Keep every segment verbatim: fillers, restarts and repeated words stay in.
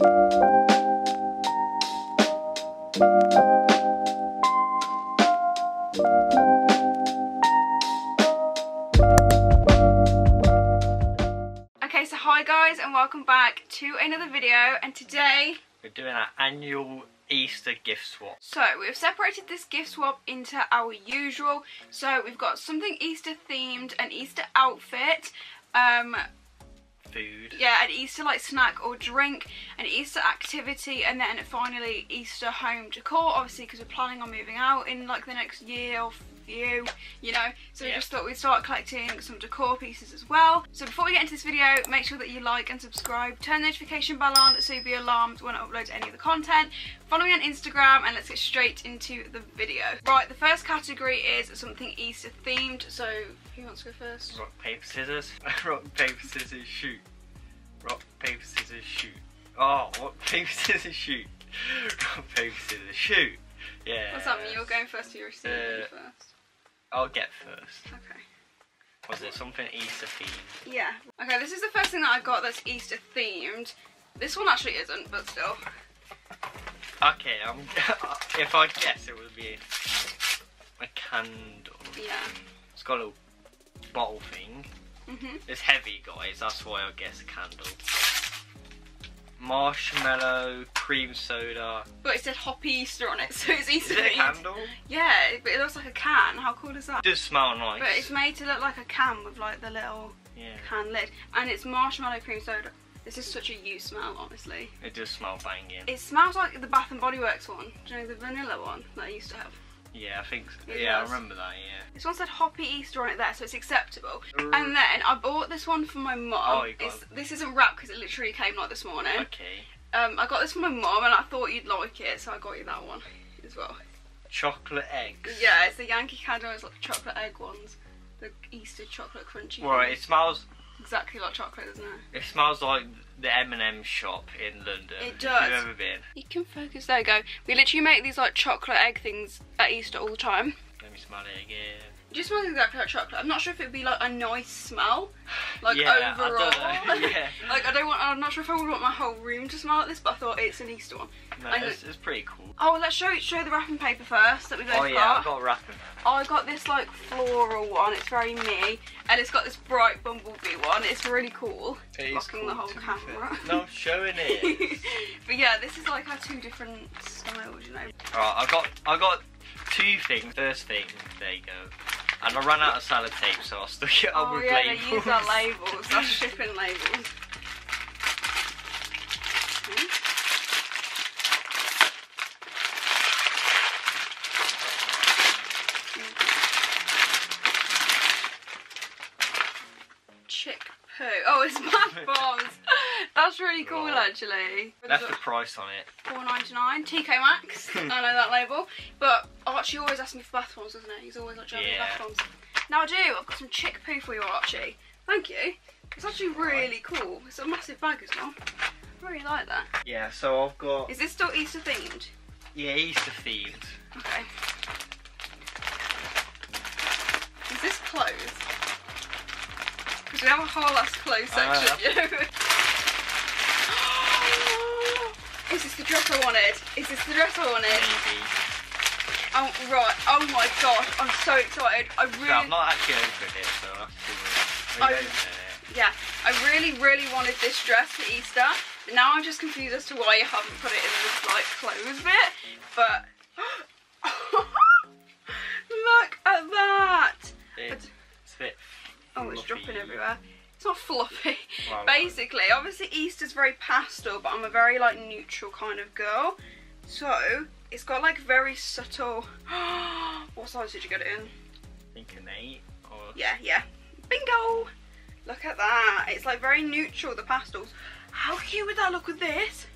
Okay, so hi guys and welcome back to another video, and today we're doing our annual Easter gift swap. So we've separated this gift swap into our usual. So we've got something Easter themed, an Easter outfit, um food, yeah, an Easter like snack or drink, an Easter activity, and then finally Easter home decor, obviously because we're planning on moving out in like the next year or few, you know. So yeah, we just thought we'd start collecting some decor pieces as well. So before we get into this video, make sure that you like and subscribe, turn the notification bell on so you'll be alarmed when I upload any of the content, follow me on Instagram, and let's get straight into the video. Right, the first category is something Easter themed. So who wants to go first? Rock, paper, scissors. Rock, paper, scissors, shoot. Rock, paper, scissors, shoot. Oh, rock, paper, scissors, shoot. Rock, paper, scissors, shoot. Yeah. What's that mean? You're going first or you're receiving uh, first? I'll get first. Okay. Was it something Easter themed? Yeah. Okay, this is the first thing that I got that's Easter themed. This one actually isn't, but still. Okay, I'm, if I guess it would be a candle. Yeah. It's got a little bottle thing. Mm-hmm. It's heavy, guys, that's why I guess candle. Marshmallow, cream soda. But it said Hoppy Easter on it, so it's Easter. Is it a candle? Yeah, but it looks like a can. How cool is that? It does smell nice. But it's made to look like a can with like the little yeah. can lid. And it's marshmallow cream soda. This is such a you smell, honestly. It does smell banging. It smells like the Bath and Body Works one. Do you know the vanilla one that I used to have? Yeah, I think so. It yeah, does. I remember that, yeah. This one said Hoppy Easter on it there, so it's acceptable. Ooh. And then I bought this one for my mum. Oh, you got it. This isn't wrapped because it literally came like this morning. Okay. Um, I got this for my mum and I thought you'd like it, so I got you that one as well. Chocolate eggs. Yeah, it's the Yankee Candle. It's like chocolate egg ones. The Easter chocolate crunchy ones. Right, it smells exactly like chocolate, doesn't it? It smells like the M and M shop in London. It does. If you've ever been. You can focus, there you go. We literally make these like chocolate egg things at Easter all the time. Let me smell it again. It just smells exactly like chocolate. I'm not sure if it'd be like a nice smell, like yeah, overall. I don't know. Yeah. Like I don't want, I'm not sure if I would want my whole room to smell like this, but I thought it's an Easter one. No, it's, it's pretty cool. Oh, well, let's show show the wrapping paper first that we both got. Oh yeah, got. I got a wrapping paper. I got this like floral one. It's very me, and it's got this bright bumblebee one. It's really cool. It is cool, the whole camera. No, I'm showing it. But yeah, this is like our two different styles, you know. Alright, I got I got two things. First thing, there you go. And I ran out of sellotape, so I stuck it up oh, with yeah, labels. Oh yeah, they use our labels, our shipping labels. Chickpea. Oh, it's bath bombs. That's really cool, right. Actually. That's the price on it. four ninety-nine. T K Maxx. I know that label. But Archie always asks me for bath bombs, doesn't he? He's always like, "Do you have any bath bombs?" Now I do. I've got some chickpea for you, Archie. Thank you. It's actually really cool. It's a massive bag as well. I really like that. Yeah. So I've got. Is this still Easter themed? Yeah, Easter themed. Okay. Is this clothes? Because we have a whole ass clothes section. Uh, Is this the dress I wanted? Is this the dress I wanted? Maybe. Oh, right. Oh my god, I'm so excited. I really... No, I'm not actually opened it, so I have to... Really it. Yeah, I really, really wanted this dress for Easter. But now I'm just confused as to why you haven't put it in this, like, clothes bit. But... Look at that! It's, it's a bit... Oh, it's dropping everywhere. It's not fluffy. Well, basically, well. Obviously Easter's very pastel, but I'm a very like neutral kind of girl. So it's got like very subtle. What size did you get it in? I think an eight or yeah, yeah. Bingo! Look at that. It's like very neutral, the pastels. How cute would that look with this?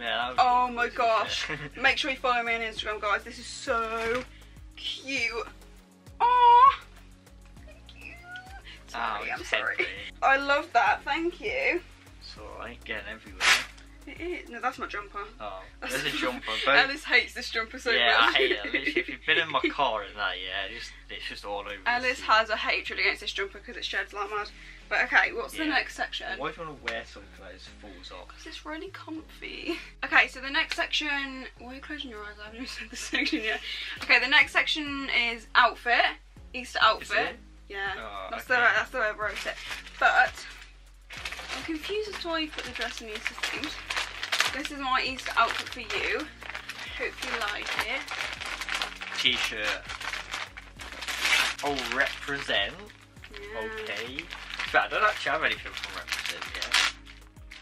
Yeah, that oh my gosh. Make sure you follow me on Instagram, guys. This is so cute. Aww. Sorry, oh, I'm sorry. Heavy. I love that, thank you. It's alright, getting everywhere. It is. No, that's my jumper. Oh, that's there's a jumper. But Alice hates this jumper so much. Yeah, well. I hate it. Literally, if you've been in my car in that, yeah, it's, it's just all over. Alice has a hatred against this jumper because it sheds like mad. But okay, what's yeah. the next section? Why do you want to wear something that just falls off? Because it's really comfy. Okay, so the next section... Why are you closing your eyes? I haven't even said this section yet. Okay, the next section is outfit. Easter outfit. Yeah, oh, that's, okay. the, that's the way I wrote it. But... I'm confused as to why you put the dress in Easter themed. This is my Easter outfit for you. Hope you like it. T-shirt. Oh, represent. Yeah. Okay. But I don't actually have anything from represent yet.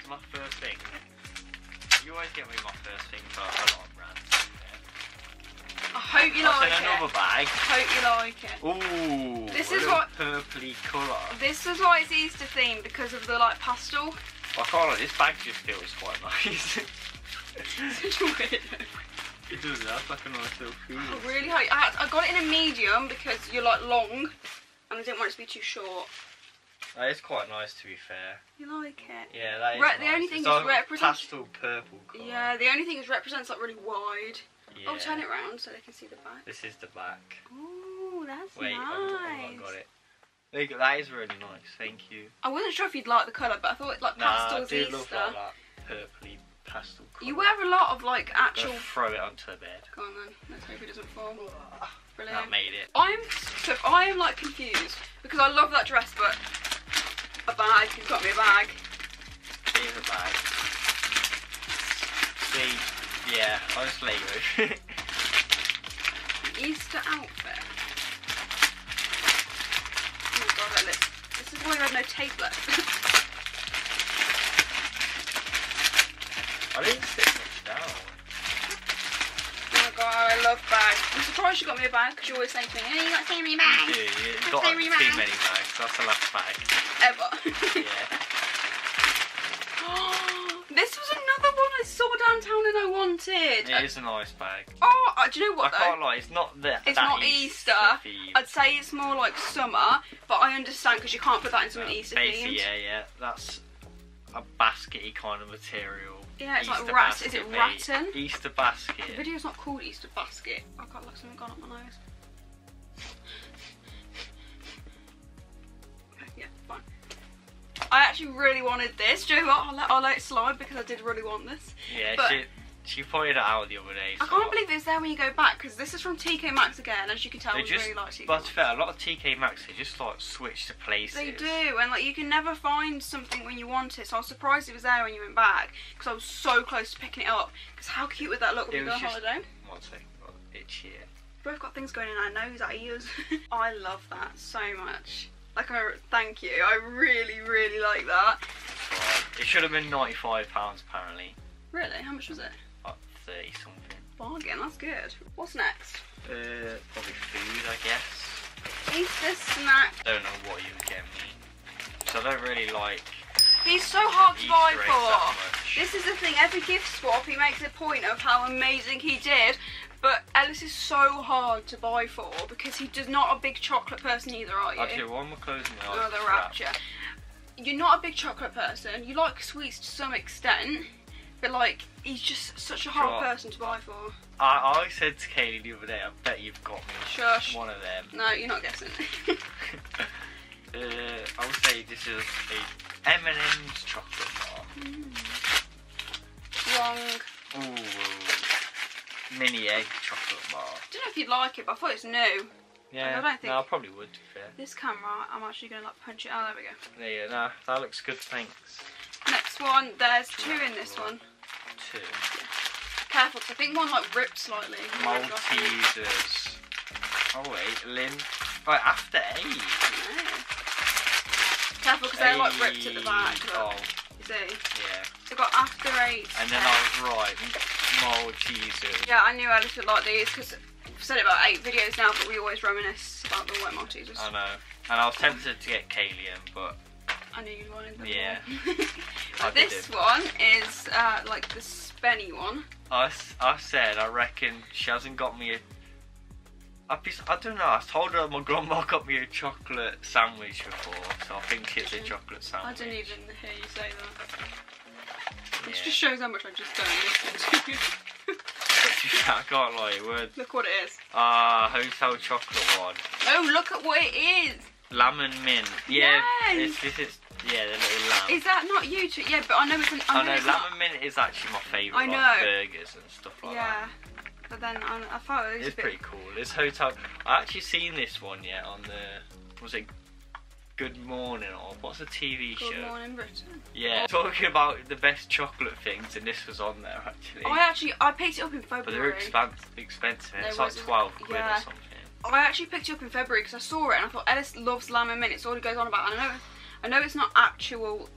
It's my first thing. You always get me my first thing for a lot of brands. I hope you I'll like it. Another bag. I hope you like it. Ooh, this is what purpley colour. This is why it's Easter themed, because of the like pastel. I can't like this bag just feels quite nice. Such a weird. It does that. That's like a nice little cool. I really hope I, I got it in a medium because you're like long, and I didn't want it to be too short. That is quite nice, to be fair. You like it? Yeah, that is. Re the nice. Only thing it's is like represents pastel purple colour. Yeah, the only thing is represents like really wide. Yeah. I'll turn it round so they can see the back. This is the back. Ooh, that's Wait, nice. Wait, I, I got it. There you go. That is really nice. Thank you. I wasn't sure if you'd like the colour, but I thought like pastel's nah, Easter. Nah, I do love like that purpley pastel colour. You wear a lot of like actual. Go throw it onto the bed. Go on then. Let's hope it doesn't fall. Brilliant. That made it. I'm so I am like confused because I love that dress, but a bag. You've got me a bag. Here's a bag. See. Yeah, I was flavoured. Easter outfit. Oh my god, that looks. This is why I have no tape left. I didn't sit much down. Oh my god, I love bags. I'm surprised you got me a bag because you always say to me, hey, you got so many bags. You do, yeah. You've got, got too bags. Many bags. That's the last bag. Ever. Yeah. This was another one I saw downtown and I wanted. It is a nice bag. Oh, do you know what I though? I can't lie, it's not the, It's that not Easter. Easter I'd say it's more like summer, but I understand because you can't put that in something uh, Easter themed. Yeah, yeah, that's a baskety kind of material. Yeah, it's Easter like rat. Basket, is it rattan? Mate. Easter basket. The video's not called Easter basket. I got like something gone up my nose. I actually really wanted this. Do you know what? I'll let, I'll let it slide because I did really want this. Yeah, but she, she pointed it out the other day. So I can't believe it's there when you go back because this is from T K Maxx again. As you can tell, we really like T K Maxx. But to be fair, a lot of T K Maxx, they just like switch to places. They do, and like you can never find something when you want it. So I was surprised it was there when you went back because I was so close to picking it up. Because how cute would that look when we go on holiday? One second, itch here. We've both got things going in our nose, our ears. I love that so much. Like, I, thank you. I really, really like that. It should have been ninety-five pounds apparently. Really? How much was it? Like thirty something. Bargain, that's good. What's next? Uh, probably food, I guess. Easter snack. I don't know what you get me. So I don't really like... He's so hard to buy for. This is the thing, every gift swap he makes a point of how amazing he did. But Ellis is so hard to buy for because he's just not a big chocolate person either, are you? Actually, why am I closing my eyes? Oh, the rapture. You're not a big chocolate person. You like sweets to some extent, but like he's just such a hard sure. person to buy for. I, I said to Kayleigh the other day, I bet you've got me Shush. one of them. No, you're not guessing. uh, I would say this is a M and M's chocolate bar. Mm. Wrong. Ooh. Mini egg chocolate bar. I don't know if you'd like it, but I thought it's new. Yeah, like, I don't think... no, I probably would, to be fair. This camera, I'm actually going to like punch it out. Oh, there we go. There you go. No, that looks good, thanks. Next one, there's two in this one. Two. Yeah. Careful, because I think one like ripped slightly. Maltesers. Oh, wait, Lynn. Right, after eight. Yeah. Careful, because they're like ripped at the back. Oh. You see? Yeah. So I've got after eight. And then ten. I was right. Maltesers. Yeah, I knew Alice would like these because I've said it about eight videos now, but we always reminisce about the white Maltesers. I know, and I was tempted to get Kayleigh, but I knew you wanted them. Yeah. This one is uh, like the Spenny one. I, I said I reckon she hasn't got me a. I, I don't know. I told her my grandma got me a chocolate sandwich before, so I think it's a chocolate sandwich. I didn't even hear you say that. This yeah. just shows how much I just don't listen to you. I can't lie, it would. Look what it is. Ah, uh, hotel chocolate one. Oh, look at what it is. Lemon mint. Yeah, yes. it's, this is, yeah, the little lamb. Is that not you too? Yeah, but I know it's an... I, I know, know lemon mint is actually my favourite. I know. Like, burgers and stuff like yeah. that. Yeah, but then I, I thought it was It's a bit... pretty cool. It's hotel... I actually seen this one yet on the... Was it... Good Morning, or what's a T V show? Good Morning Britain. Yeah, talking about the best chocolate things, and this was on there actually. I actually, I picked it up in February. But they're expensive, expensive. There it's like twelve quid yeah. or something. I actually picked it up in February because I saw it and I thought, Ellis loves lamb and mint, it's all he goes on about. And I know, I know it's not actual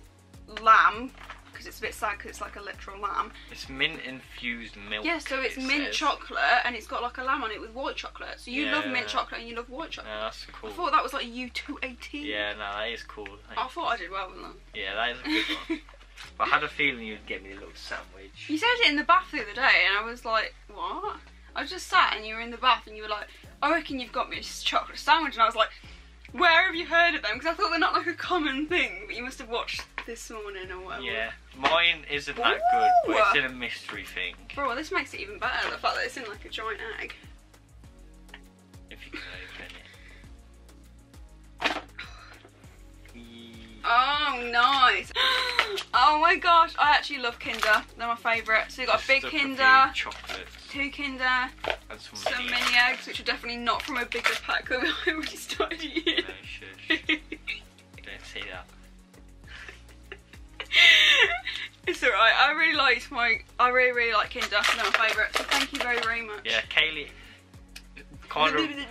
lamb, because it's a bit sad because it's like a literal lamb. It's mint infused milk. Yeah, so it's it mint says. chocolate and it's got like a lamb on it with white chocolate. So you yeah. love mint chocolate and you love white chocolate. Yeah, that's cool. I thought that was like U two eighteen. Yeah, no, that is cool. Thanks. I thought I did well with that. Yeah, that is a good one. But I had a feeling you'd get me a little sandwich. You said it in the bath the other day and I was like, what? I just sat and you were in the bath and you were like, I reckon you've got me a chocolate sandwich. And I was like, where have you heard of them? Because I thought they're not like a common thing, but you must have watched this morning or whatever. Yeah, mine isn't that Ooh. good, but it's in a mystery thing. Bro, well, this makes it even better, the fact that it's in like a giant egg. If you can open it. Oh, nice. Oh my gosh, I actually love Kinder. They're my favourite. So you've got Just a big Kinder, two Kinder, and some, some mini, mini eggs, eggs, which are definitely not from a bigger pack that we already started eating. No, shush. Don't say that. It's alright, I really liked my, I really really like Kinder, they're my favourite, so thank you very very much. Yeah, Kayleigh kind of,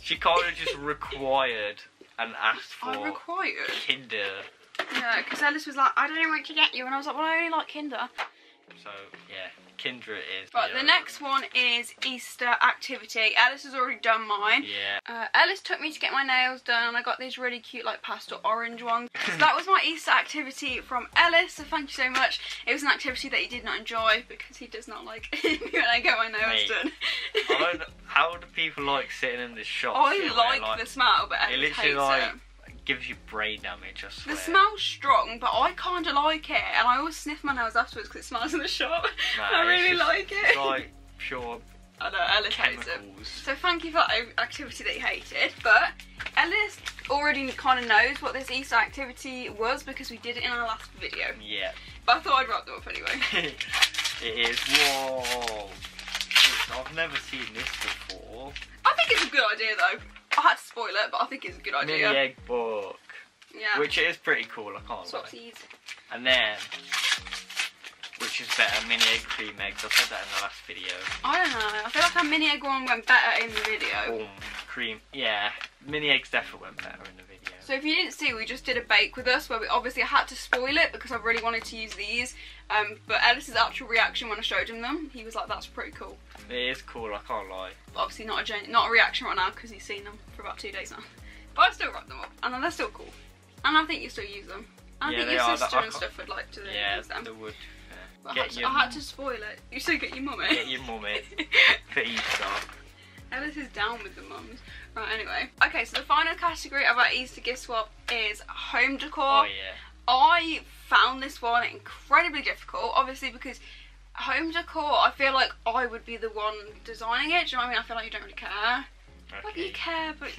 she kind of just required and asked for I required. Kinder. Yeah, because Ellis was like, I don't know where to get you, and I was like, well, I only like Kinder. So yeah, Kinder it is. Right, the next one is Easter activity. Ellis has already done mine. Yeah. Uh, Ellis took me to get my nails done and I got these really cute like pastel orange ones. So that was my Easter activity from Ellis, so thank you so much. It was an activity that he did not enjoy because he does not like it when I get my nails Mate, done. I don't, how do people like sitting in the shop? I like, like the smell, but Ellis it literally hates like, it. Gives you brain damage, I swear. The smell's strong, but I kind of like it, and I always sniff my nails afterwards because it smells in the shop. Nah, I really just, like it. It's like pure I know, Ellis chemicals. Hates it. So thank you for that activity that you hated, but Ellis already kind of knows what this Easter activity was because we did it in our last video. Yeah. But I thought I'd wrap them up anyway. It is, whoa. I've never seen this before. I think it's a good idea though. I had to spoil it, but I think it's a good idea. Mini egg book. Yeah. Which is pretty cool, I can't Swapsies. Lie. And then, which is better, mini egg, cream eggs? I said that in the last video. I don't know, I feel like our mini egg one went better in the video. Boom. Cream, yeah, mini eggs definitely went better in the video. So if you didn't see, we just did a bake with us where we obviously had to spoil it because I really wanted to use these. Um, but Ellis's actual reaction when I showed him them, he was like, that's pretty cool. It is cool, I can't lie. But obviously not a gen not a reaction right now because he's seen them for about two days now. But I still wrap them up and they're still cool. And I think you still use them. And yeah, I think your sister and stuff would like to yeah, use them. Yeah, they would. But I had, to, I had to spoil it. You still get your mummy. Get your mummy for Easter. Ellis is down with the mums. Right, anyway. Okay, so the final category of our Easter gift swap is home decor. Oh, yeah. I found this one incredibly difficult, obviously, because home decor, I feel like I would be the one designing it. Do you know what I mean? I feel like you don't really care. Okay. Like, you care, but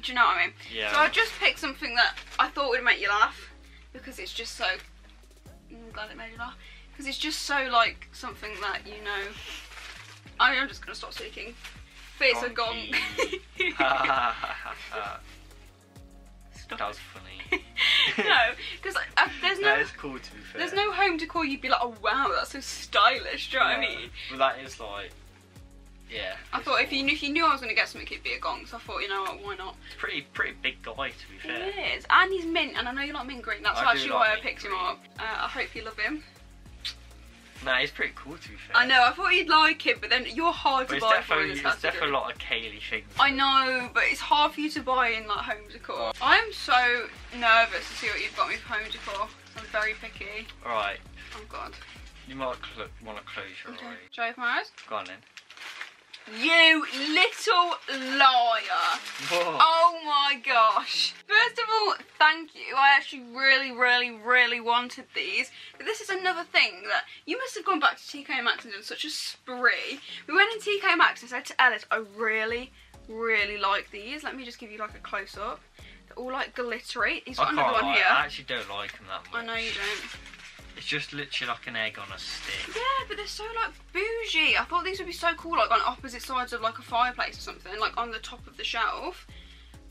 do you know what I mean? Yeah. So I just picked something that I thought would make you laugh, because it's just so... I'm glad it made you laugh. Because it's just so, like, something that, you know... I mean, I'm just going to stop speaking. But it's a gong. Stop. That was funny. No, because uh, there's no. That is cool, to be fair. There's no home decor you'd be like, oh wow, that's so stylish. Do you know yeah. what I mean? Well, that is like, yeah. I thought cool. if you knew, if you knew I was going to get something, it'd be a gong. So I thought, you know what, why not? It's pretty, pretty big guy, to be fair. He is, and he's mint, and I know you like mint green. That's I actually like why I picked green. him up. Uh, I hope you love him. Nah, he's pretty cool to be fair. I know, I thought you'd like it, but then you're hard but to buy for this. There's definitely a lot of Kayleigh things. I know, but it's hard for you to buy in like home decor. I'm so nervous to see what you've got me for home decor. I'm very picky. Alright. Oh god. You might want to close your eyes. Should I open my eyes? Go on then. You little liar. Whoa. Oh my gosh. First of all, thank you. I actually really, really, really wanted these. But this is another thing that you must have gone back to T K Maxx and done such a spree. We went in T K Maxx and said to Ellis, I really, really like these. Let me just give you like a close up. They're all like glittery. He's got another one here. I actually don't like them that much. I know you don't. It's just literally like an egg on a stick. Yeah, but they're so like bougie. I thought these would be so cool, like on opposite sides of like a fireplace or something, like on the top of the shelf.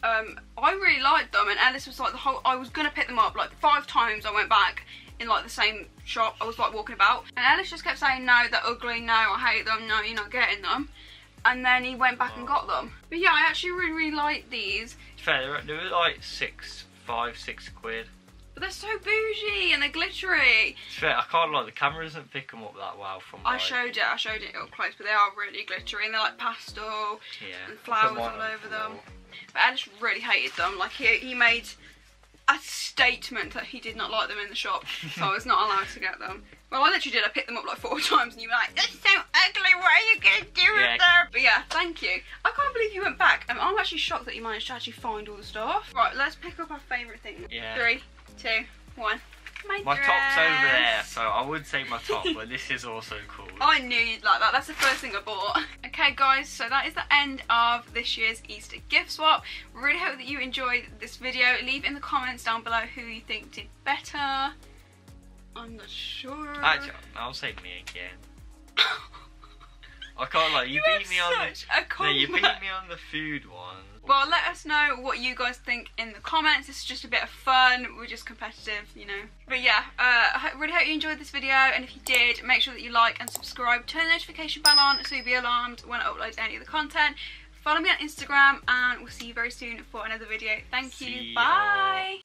Um, I really liked them, and Ellis was like the whole, I was gonna pick them up like five times. I went back in like the same shop. I was like walking about, and Ellis just kept saying, no, they're ugly, no, I hate them, no, you're not getting them. And then he went back oh. and got them. But yeah, I actually really, really like these. It's fair, they were like six, five, six quid. But they're so bougie and they're glittery. It's fair, I can't like, the camera doesn't pick them up that well from like, I showed it, I showed it up close, but they are really glittery and they're like pastel yeah, and flowers all over them. But I just really hated them. Like he, he made a statement that he did not like them in the shop, so I was not allowed to get them. Well, I literally did, I picked them up like four times and you were like, that's so ugly, what are you going to do yeah. with them? But yeah, thank you. I can't believe you went back. Um, I'm actually shocked that you managed to actually find all the stuff. Right, let's pick up our favourite thing. Yeah. Three. Two, one. My, my top's over there, so I would say my top, but this is also cool. I knew you'd like that. That's the first thing I bought. Okay, guys, so that is the end of this year's Easter gift swap. Really hope that you enjoyed this video. Leave in the comments down below who you think did better. I'm not sure. Actually, I'll say me again. I can't lie, you, you beat me on the no, you beat me on the food one. Well, let us know what you guys think in the comments. It's just a bit of fun. We're just competitive, you know. But yeah, uh, I really hope you enjoyed this video. And if you did, make sure that you like and subscribe. Turn the notification bell on so you'll be alarmed when I upload any of the content. Follow me on Instagram and we'll see you very soon for another video. Thank you. Bye.